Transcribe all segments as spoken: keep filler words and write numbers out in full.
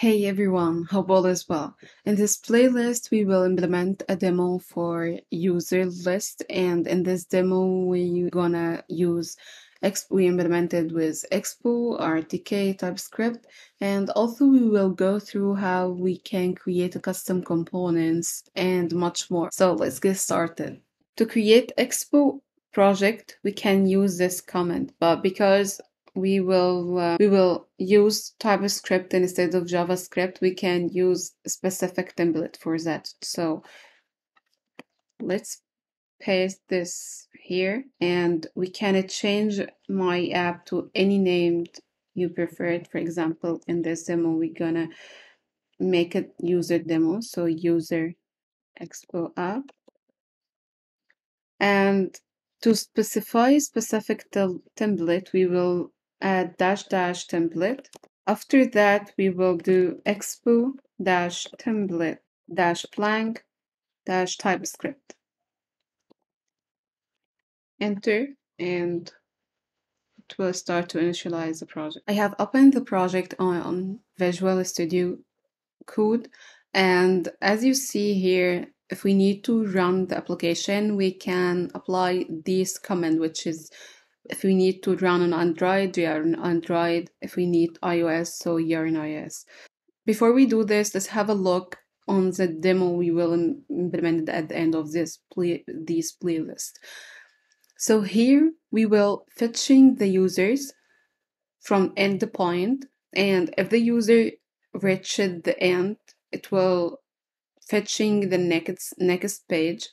Hey everyone, hope all is well. In this playlist, we will implement a demo for user list, and in this demo, we're gonna use Expo. We implemented with Expo, R T K, TypeScript, and also we will go through how we can create a custom components and much more. So let's get started. To create Expo project, we can use this command, but because we will uh, we will use TypeScript instead of JavaScript, we can use a specific template for that. So let's paste this here, and we can change my app to any name you prefer it. For example, in this demo, we're gonna make it user demo, so user Expo app, and to specify a specific template, we will add dash dash template. After that, we will do expo dash template dash blank dash TypeScript. Enter, and it will start to initialize the project. I have opened the project on Visual Studio Code, and as you see here, if we need to run the application, we can apply this command, which is if we need to run on Android, we are on Android. If we need iOS, so yarn iOS. Before we do this, let's have a look on the demo we will implement at the end of this play this playlist. So here we will fetching the users from endpoint, and if the user reaches the end, it will fetching the next next page,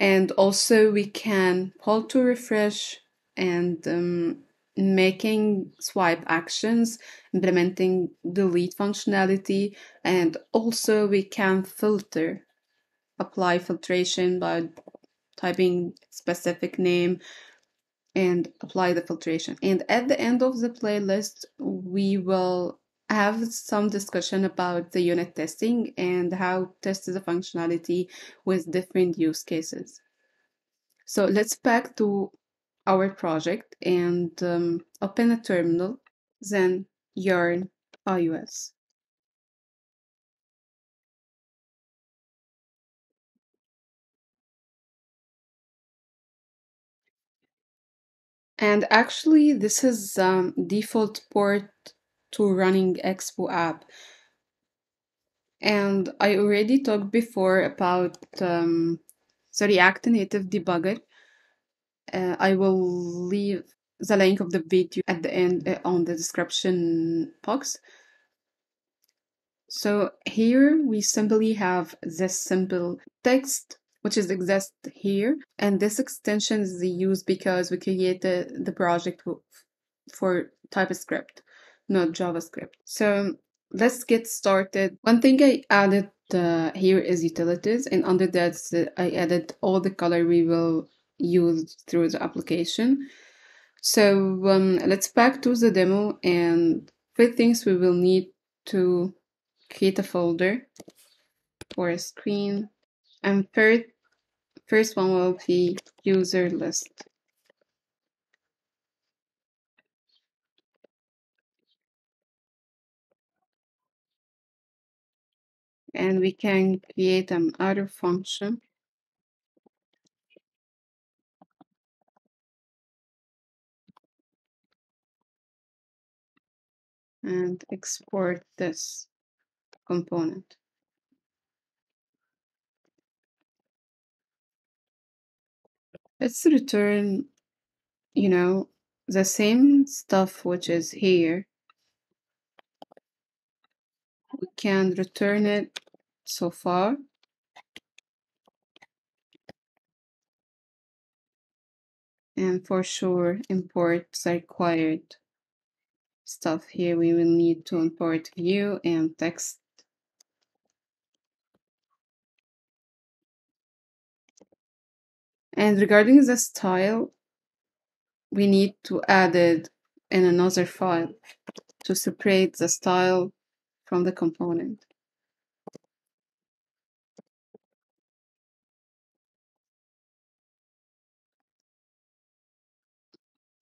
and also we can pull to refresh and um, making swipe actions, implementing delete functionality, and also we can filter, apply filtration by typing specific name and apply the filtration. And at the end of the playlist, we will have some discussion about the unit testing and how test the functionality with different use cases. So let's back to our project and um, open a terminal, then yarn iOS. And actually this is um, default port to running Expo app, and I already talked before about um, the React Native Debugger. Uh, I will leave the link of the video at the end uh, on the description box. So here we simply have this simple text which is exist here, and this extension is used because we created the project for TypeScript, not JavaScript. So let's get started. One thing I added uh, here is utilities, and under that I added all the color we will use through the application. So um, let's back to the demo, and for things we will need to create a folder or a screen, and first, first one will be user list. And we can create an other function. And export this component. Let's return, you know, the same stuff which is here. We can return it so far. And for sure, import the required stuff here. We will need to import view and text. And regarding the style, we need to add it in another file to separate the style from the component.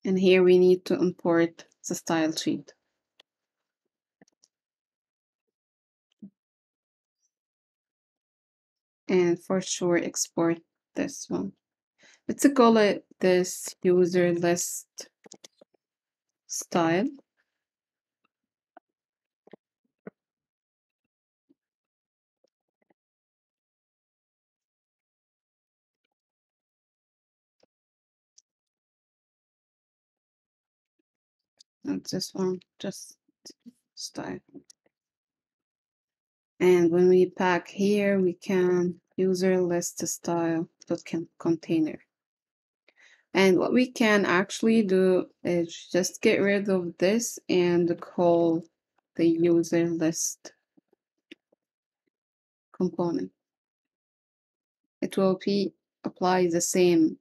And here we need to import the style sheet. and for sure export this one. Let's call it this user list style. Not this one, just style. And when we pack here, we can user list style dot container. And what we can actually do is just get rid of this and call the user list component. It will be apply the same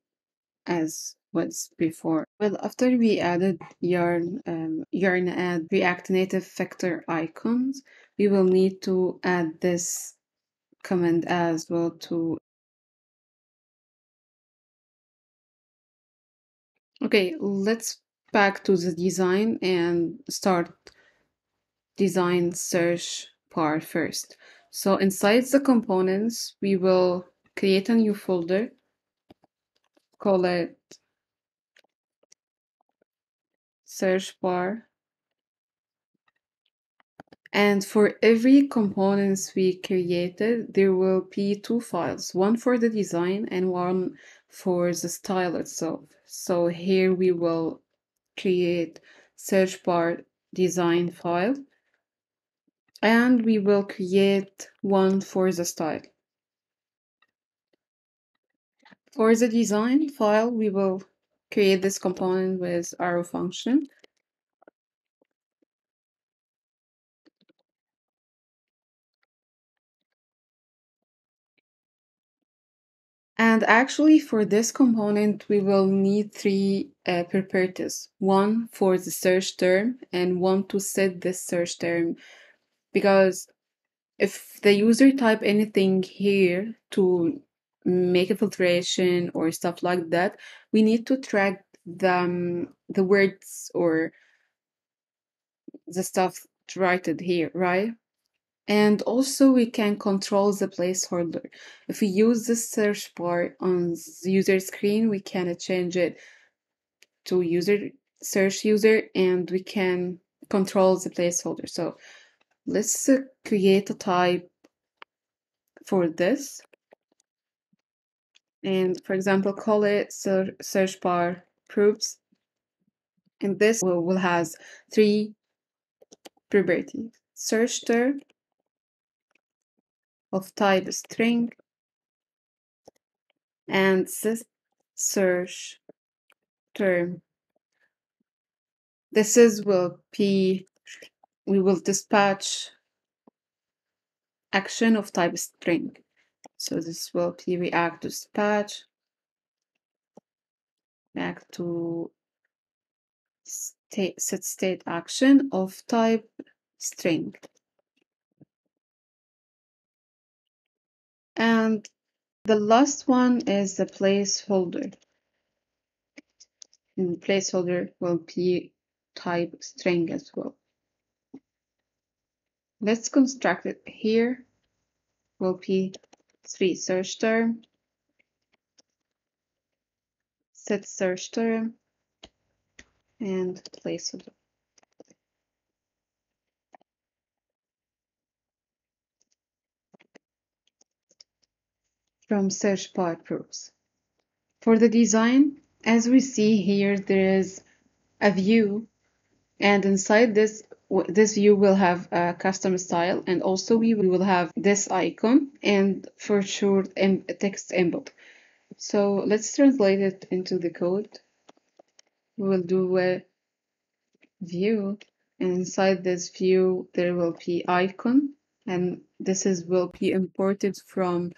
as was before. Well, after we added yarn, um, yarn add React Native vector icons, we will need to add this command as well to. Okay, let's back to the design and start design search part first. So inside the components, we will create a new folder, call it search bar. And for every components we created, there will be two files, one for the design and one for the style itself. So here we will create search bar design file, and we will create one for the style. For the design file, we will create this component with arrow function. And actually for this component, we will need three uh, properties. One for the search term and one to set this search term. Because if the user type anything here to make a filtration or stuff like that, we need to track the, um, the words or the stuff written here, right? And also we can control the placeholder. If we use the search bar on the user screen, we can change it to user search user, and we can control the placeholder. So let's create a type for this. And for example, call it search bar proofs. And this will has three properties. Search term of type string and search term. This is will be, we will dispatch action of type string. So this will be react to dispatch, react to state, set state action of type string. And the last one is the placeholder. And the placeholder will be type string as well. Let's construct it here. Will be three search term, set search term, and placeholder. From search bar proofs. For the design, as we see here, there is a view, and inside this this view will have a custom style, and also we will have this icon and for sure text input. So let's translate it into the code. We will do a view, and inside this view there will be icon, and this is will be imported from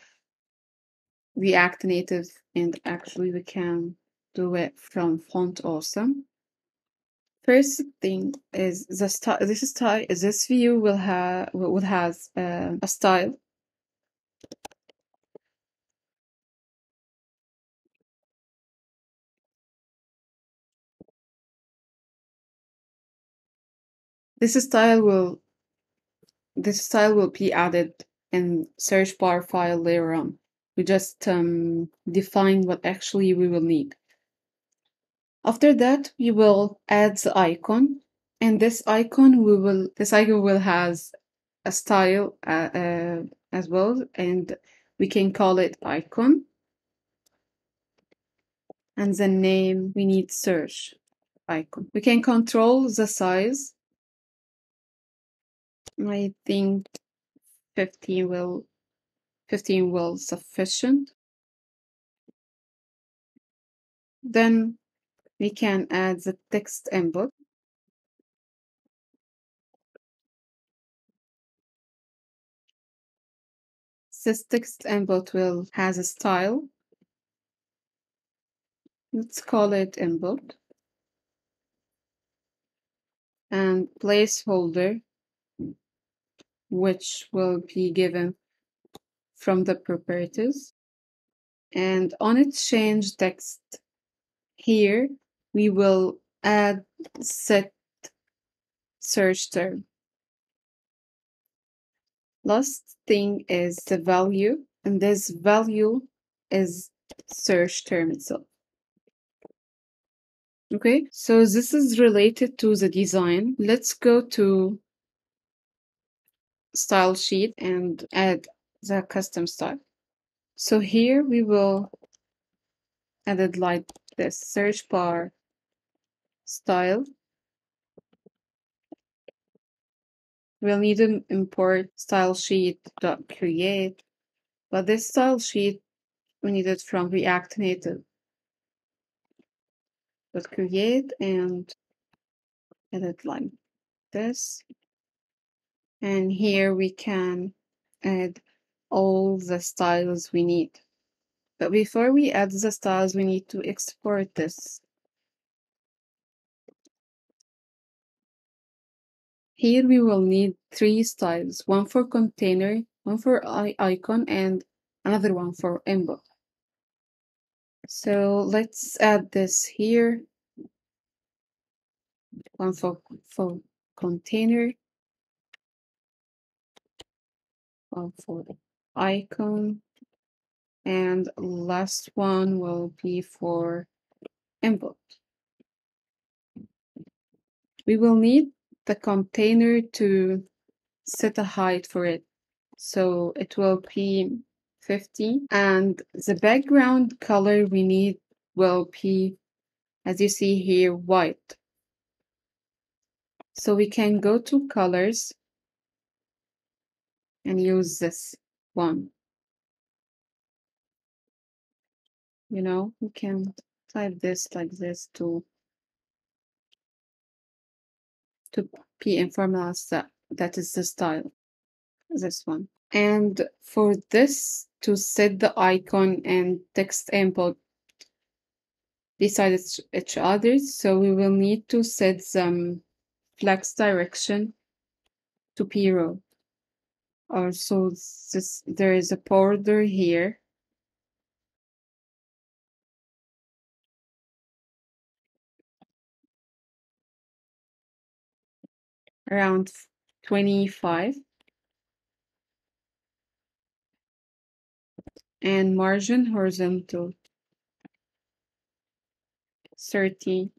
React Native, and actually we can do it from Font Awesome. First thing is the style. This style, this view will have will has uh, a style, this style will this style will be added and search bar file later on. We just um, define what actually we will need. After that, we will add the icon, and this icon we will this icon will has a style uh, uh, as well, and we can call it icon. And the name we need search icon. We can control the size. I think fifteen will fifteen will sufficient. Then we can add the text input. This text input will has a style. Let's call it input. And placeholder, which will be given from the properties, and on its change text here we will add set search term. Last thing is the value, and this value is search term itself. Okay, so this is related to the design. Let's go to style sheet and add the custom style. So here we will add it like this, search bar style. We'll need to import style sheet.create, but this style sheet we need it from React Native. But create and edit like this. And here we can add all the styles we need. But before we add the styles, we need to export this. Here we will need three styles, one for container, one for icon, and another one for input. So let's add this here, one for, for container, one for icon, and last one will be for input. We will need the container to set a height for it, so it will be fifty, and the background color we need will be, as you see here, white. So we can go to colors and use this one. You know, we can type this like this to to be informed as that that is the style, this one. And for this to set the icon and text input beside each other, so we will need to set some flex direction to zero. Also, this, there is a border here. Around twenty-five. And margin horizontal thirty.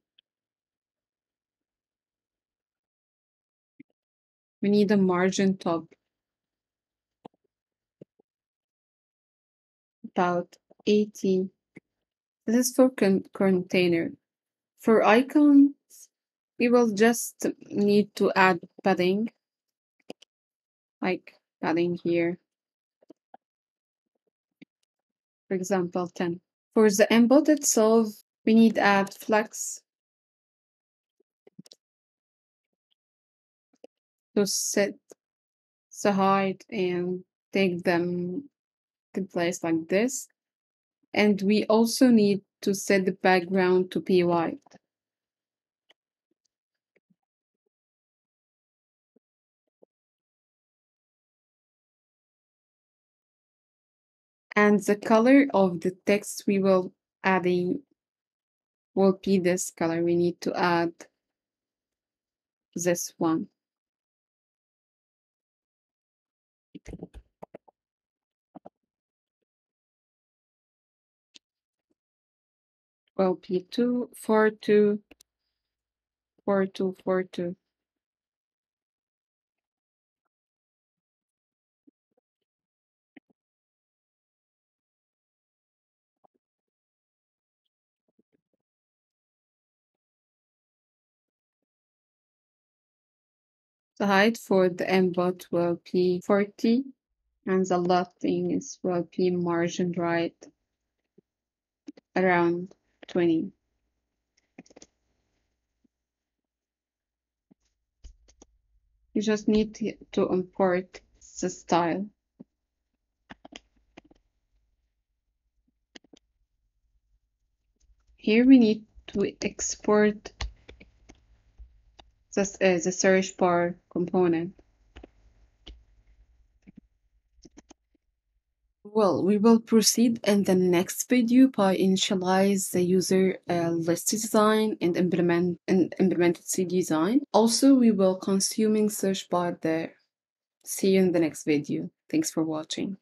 We need a margin top about eighty. This is for con container. For icons, we will just need to add padding, like padding here. For example, ten. For the input itself, we need to add flex to set the height and take them to place like this. And we also need to set the background to be white. And the color of the text we will adding will be this color. We need to add this one. well, P two, four two, four two, four two. The height for the input will be forty, and the left thing is will be margin right around twenty. You just need to, to import the style. Here we need to export this is the search bar component. Well, we will proceed in the next video by initialize the user uh, list design and implement and implemented C design. Also, we will consuming search bar there. See you in the next video. Thanks for watching.